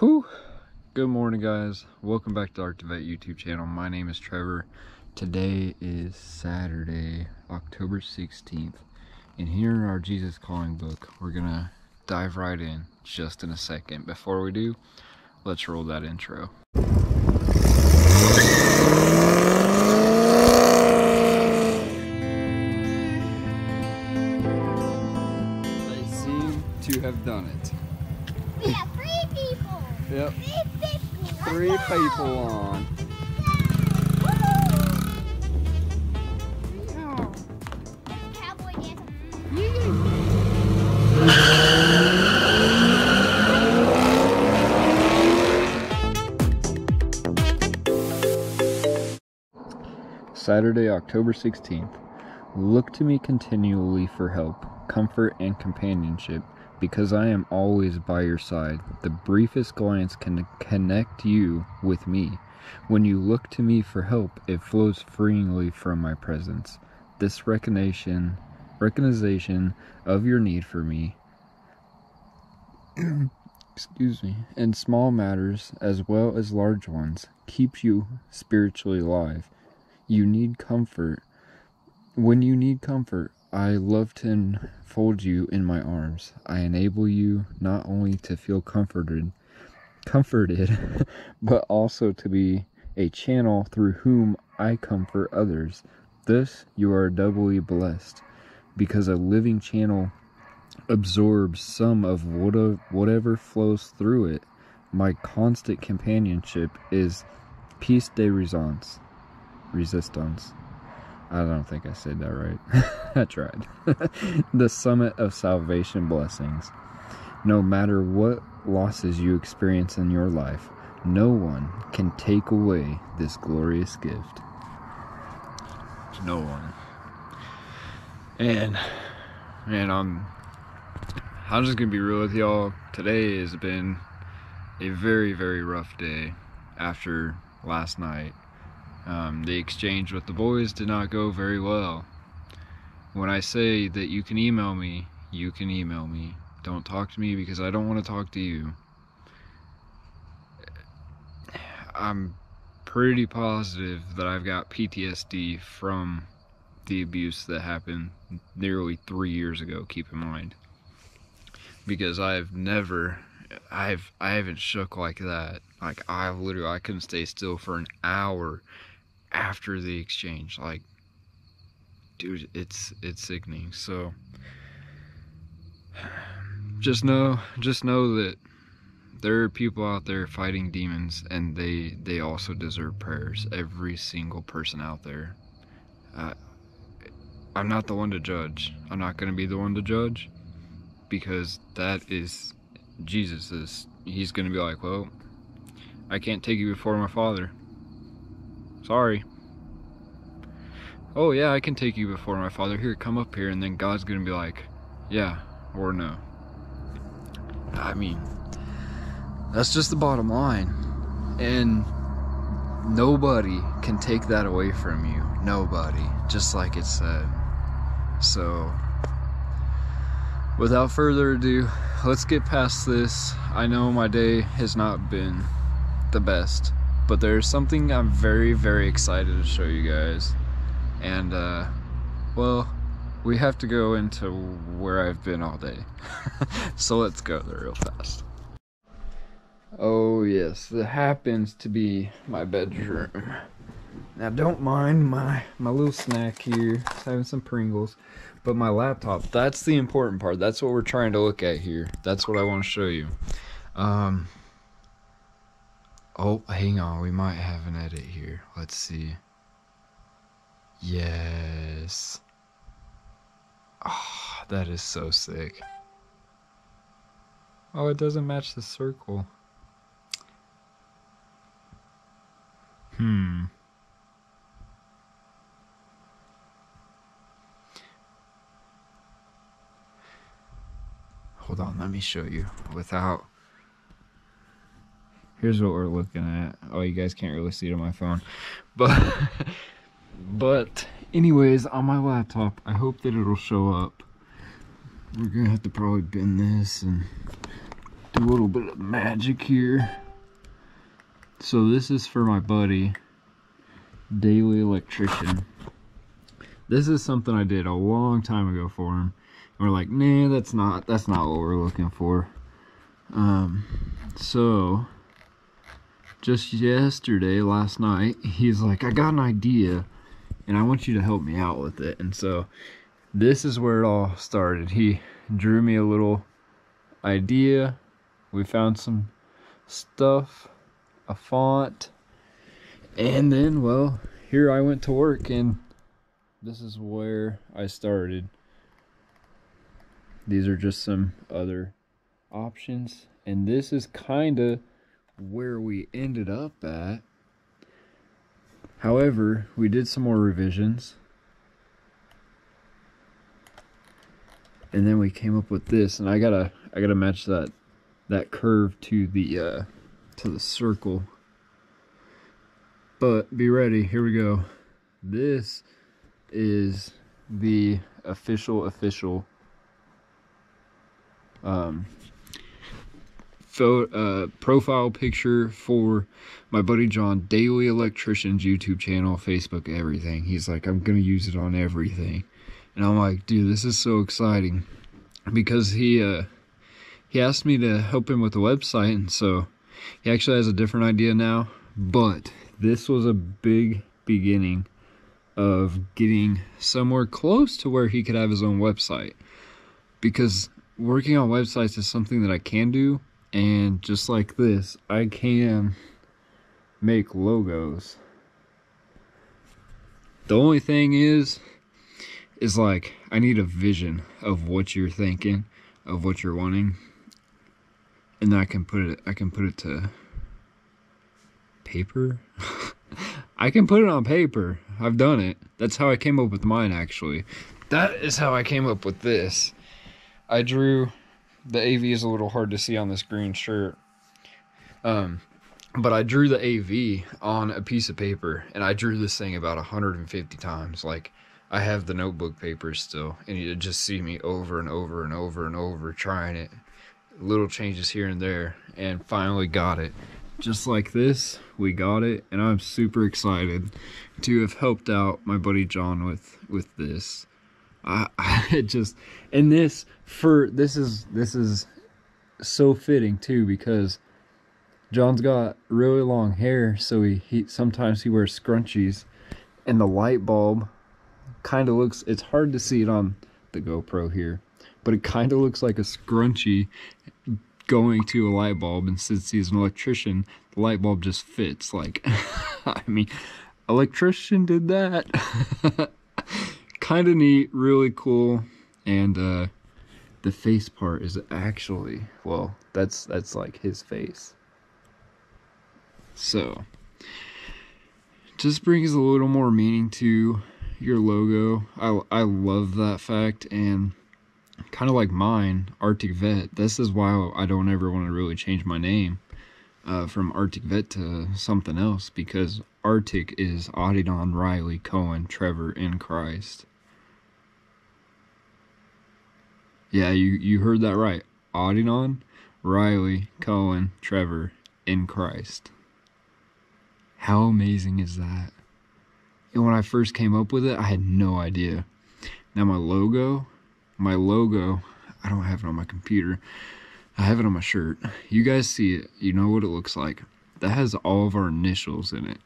Whew. Good morning, guys. Welcome back to Arctic Vette YouTube channel. My name is Trevor. Today is Saturday, October 16th, and here in our Jesus Calling book, we're gonna dive right in just in a second. Before we do, let's roll that intro. They seem to have done it. We have 3 people. Yep. 3 people. 3 people on. Woo-hoo. There's a cowboy dancing. Saturday, October 16th. Look to me continually for help, comfort, and companionship, because I am always by your side. The briefest glance can connect you with me. When you look to me for help, it flows freely from my presence. This recognition of your need for me, excuse me, in small matters as well as large ones, keeps you spiritually alive. You need comfort. When you need comfort, I love to enfold you in my arms. I enable you not only to feel comforted, but also to be a channel through whom I comfort others. Thus, you are doubly blessed, because a living channel absorbs some of whatever flows through it. My constant companionship is peace de resistance. I don't think I said that right. I tried. The summit of salvation blessings. No matter what losses you experience in your life, no one can take away this glorious gift. No one. And I'm just gonna be real with y'all. Today has been a very, very rough day after last night. The exchange with the boys did not go very well. When I say that you can email me, you can email me. Don't talk to me because I don't want to talk to you. I'm pretty positive that I've got PTSD from the abuse that happened nearly 3 years ago, keep in mind. Because I haven't shook like that. Like, I couldn't stay still for an hour after the exchange. Like, dude, it's sickening. So just know that there are people out there fighting demons, and they also deserve prayers, every single person out there. I'm not the one to judge. I'm not going to be the one to judge, because that is Jesus's. He's going to be like, well, I can't take you before my Father. Sorry. Oh yeah, I can take you before my Father. Here, come up here. And then God's going to be like, yeah or no. I mean, that's just the bottom line. And nobody can take that away from you. Nobody. Just like it said. So, without further ado, let's get past this. I know my day has not been the best, but there's something I'm very, very excited to show you guys. And well, we have to go into where I've been all day. So let's go there real fast. Oh yes, that happens to be my bedroom. Now don't mind my little snack here. Just having some Pringles. But my laptop, that's the important part. That's what we're trying to look at here. That's what I want to show you. Oh, hang on, we might have an edit here. Let's see. Yes. Oh, that is so sick. Oh, it doesn't match the circle. Hold on, let me show you without... Here's what we're looking at. Oh, you guys can't really see it on my phone. But anyways, on my laptop, I hope that it'll show up. We're going to have to probably bend this and a little bit of magic here. So this is for my buddy, Daily Electrician. This is something I did a long time ago for him. And we're like, nah, that's not what we're looking for. So just yesterday, last night, he's like, I got an idea and I want you to help me out with it. And so this is where it all started. He drew me a little idea. We found some stuff, a font, and then, well, here I went to work, and this is where I started. These are just some other options, and this is kind of where we ended up at. However, we did some more revisions, and then we came up with this, and I gotta match that curve to the circle. But be ready, here we go. This is the official profile picture for my buddy John, Daily Electrician's YouTube channel, Facebook, everything. He's like, I'm gonna use it on everything. And I'm like, dude, this is so exciting, because he asked me to help him with the website, and so he actually has a different idea now. But this was a big beginning of getting somewhere close to where he could have his own website, because working on websites is something that I can do, and just like this, I can make logos. The only thing is like, I need a vision of what you're thinking, of what you're wanting, and then I can put it to paper. I can put it on paper. I've done it. That's how I came up with mine, actually. That is how I came up with this. I drew, the AV is a little hard to see on this green shirt, but I drew the AV on a piece of paper, and I drew this thing about 150 times. Like, I have the notebook papers still, and you just see me over and over and over and over trying it, little changes here and there, and finally got it. Just like this, we got it, and I'm super excited to have helped out my buddy John with this. This is so fitting too, because John's got really long hair, so he sometimes he wears scrunchies, and the light bulb kind of looks, it's hard to see it on the GoPro here, but it kind of looks like a scrunchie going to a light bulb, and since he's an electrician, the light bulb just fits. Like, I mean, electrician did that. Kind of neat, really cool. And the face part is actually, well, that's like his face. So just brings a little more meaning to your logo. I love that fact. And kind of like mine, Arctic Vette, this is why I don't ever want to really change my name from Arctic Vette to something else, because Arctic is Audidon, Riley, Cohen, Trevor, and Christ. Yeah, you heard that right. Audidon, Riley, Cohen, Trevor, and Christ. How amazing is that? And when I first came up with it, I had no idea. Now my logo, I don't have it on my computer. I have it on my shirt. You guys see it. You know what it looks like. That has all of our initials in it.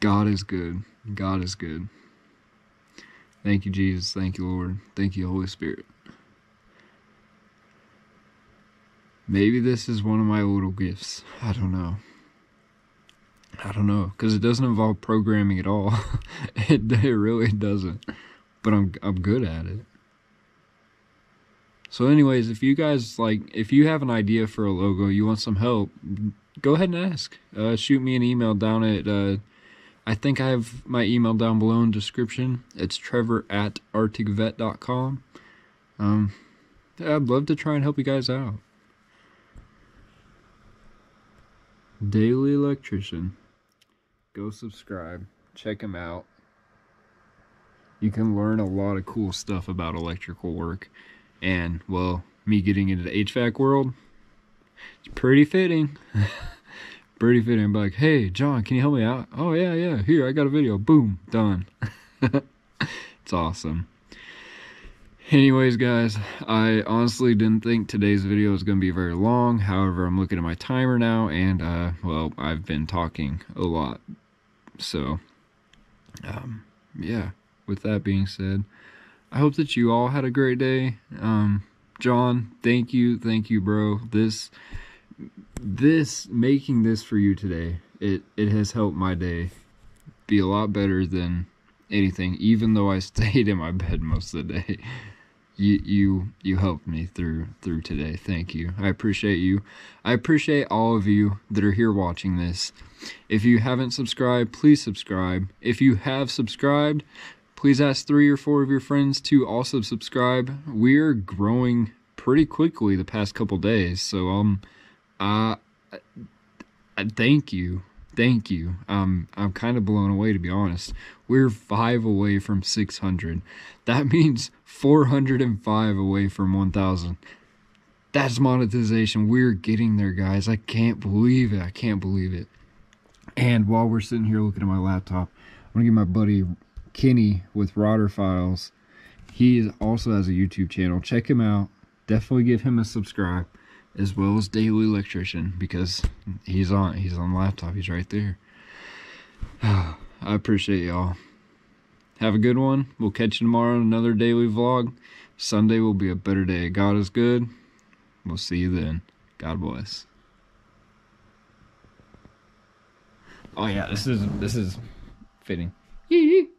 God is good. God is good. Thank you, Jesus. Thank you, Lord. Thank you, Holy Spirit. Maybe this is one of my little gifts. I don't know, because it doesn't involve programming at all. It really doesn't, but I'm good at it. So anyways, if you guys if you have an idea for a logo, you want some help, go ahead and ask. Shoot me an email down at, I think I have my email down below in the description. It's trevor@arcticvette.com. I'd love to try and help you guys out. Daily Electrician. Go subscribe, check him out. You can learn a lot of cool stuff about electrical work. And, well, me getting into the HVAC world, it's pretty fitting. Pretty fitting. I'm like, hey, John, can you help me out? Oh, yeah, yeah. Here, I got a video. Boom. Done. It's awesome. Anyways, guys, I honestly didn't think today's video was going to be very long. However, I'm looking at my timer now, and, well, I've been talking a lot. So, yeah. With that being said, I hope that you all had a great day. John, thank you, bro. Making this for you today, it has helped my day be a lot better than anything. Even though I stayed in my bed most of the day, you helped me through today. Thank you. I appreciate you. I appreciate all of you that are here watching this. If you haven't subscribed, please subscribe. If you have subscribed, please ask 3 or 4 of your friends to also subscribe. We're growing pretty quickly the past couple days, so thank you. I'm kind of blown away, to be honest. We're 5 away from 600. That means 405 away from 1,000. That's monetization. We're getting there, guys. I can't believe it. I can't believe it. And while we're sitting here looking at my laptop, I'm gonna get my buddy Kenny with Rodder Files. He also has a YouTube channel. Check him out. Definitely give him a subscribe, as well as Daily Electrician, because he's on laptop. He's right there. I appreciate y'all. Have a good one. We'll catch you tomorrow on another daily vlog. Sunday will be a better day. God is good. We'll see you then. God bless. Oh yeah, this is fitting. Yee.